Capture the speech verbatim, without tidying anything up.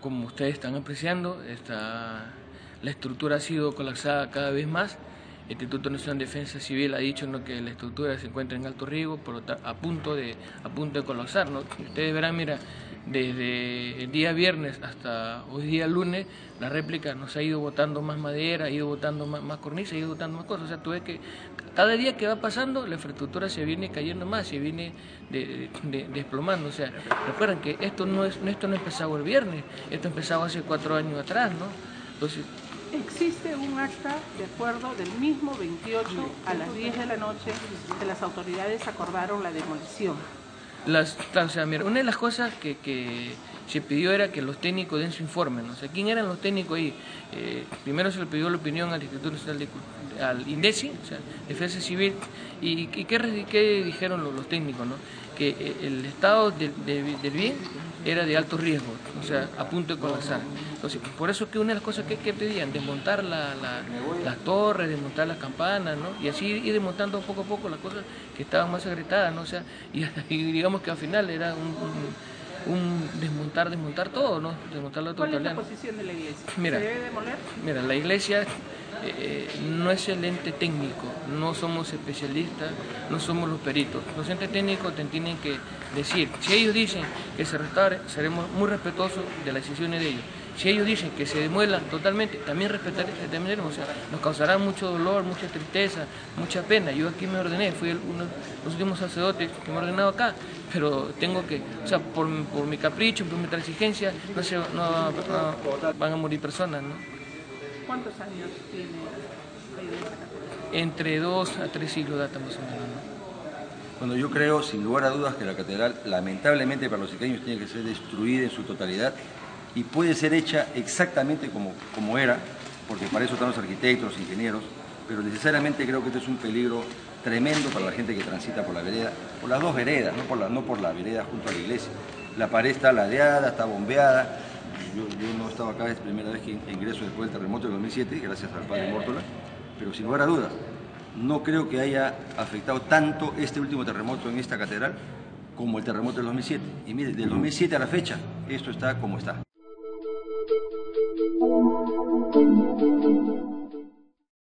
Como ustedes están apreciando, esta, la estructura ha sido colapsada cada vez más. El Instituto Nacional de Defensa Civil ha dicho, ¿no?, que la estructura se encuentra en alto riesgo, por lo tanto, a punto de, a punto de colapsar, ¿no? Ustedes verán, mira, desde el día viernes hasta hoy día lunes, la réplica nos ha ido botando más madera, ha ido botando más, más cornisa, ha ido botando más cosas. O sea, tú ves que cada día que va pasando, la infraestructura se viene cayendo más, se viene de, de, de, desplomando. O sea, recuerden que esto no, es, esto no empezaba el viernes, esto empezaba hace cuatro años atrás, ¿no? Entonces, existe un acta de acuerdo del mismo veintiocho a las diez de la noche que las autoridades acordaron la demolición. Las, o sea, mira, una de las cosas que, que se pidió era que los técnicos den su informe, ¿no? O sea, ¿quién eran los técnicos ahí? Eh, primero se le pidió la opinión al Instituto Nacional de Cultura, al INDECI, o sea, Defensa Civil, y, y ¿qué, qué dijeron los, los técnicos, ¿no? Que el estado del, del, del bien era de alto riesgo, o sea, a punto de colapsar. Entonces, por eso es que una de las cosas que, que pedían, desmontar la, la, las torres, desmontar las campanas, ¿no? Y así ir desmontando poco a poco las cosas que estaban más agrietadas, ¿no? O sea, y, y digamos que al final era un, un, un desmontar, desmontar todo, ¿no? Desmontar la totalidad. ¿Cuál es la posición de la iglesia? Mira, ¿se debe demoler? Mira, la iglesia eh, no es el ente técnico, no somos especialistas, no somos los peritos. Los entes técnicos te tienen que decir, si ellos dicen que se restaure, seremos muy respetuosos de las decisiones de ellos. Si ellos dicen que se demuelan totalmente, también respetaremos, o sea, nos causará mucho dolor, mucha tristeza, mucha pena. Yo aquí me ordené, fui el, uno de los últimos sacerdotes que me he ordenado acá, pero tengo que, o sea, por, por mi capricho, por mi exigencia, no, se, no, no, no van a morir personas, ¿no? ¿Cuántos años tiene la iglesia católica? Entre dos a tres siglos data más o menos, ¿no? Bueno, yo creo, sin lugar a dudas, que la catedral, lamentablemente para los icaños, tiene que ser destruida en su totalidad, y puede ser hecha exactamente como, como era, porque para eso están los arquitectos, los ingenieros, pero necesariamente creo que este es un peligro tremendo para la gente que transita por la vereda, por las dos veredas, no por la, no por la vereda junto a la iglesia. La pared está ladeada, está bombeada. Yo, yo no estaba acá, es la primera vez que ingreso después del terremoto del dos mil siete, gracias al padre Mórtola, pero sin lugar a dudas, no creo que haya afectado tanto este último terremoto en esta catedral como el terremoto del dos mil siete. Y mire, del dos mil siete a la fecha, esto está como está. Thank you.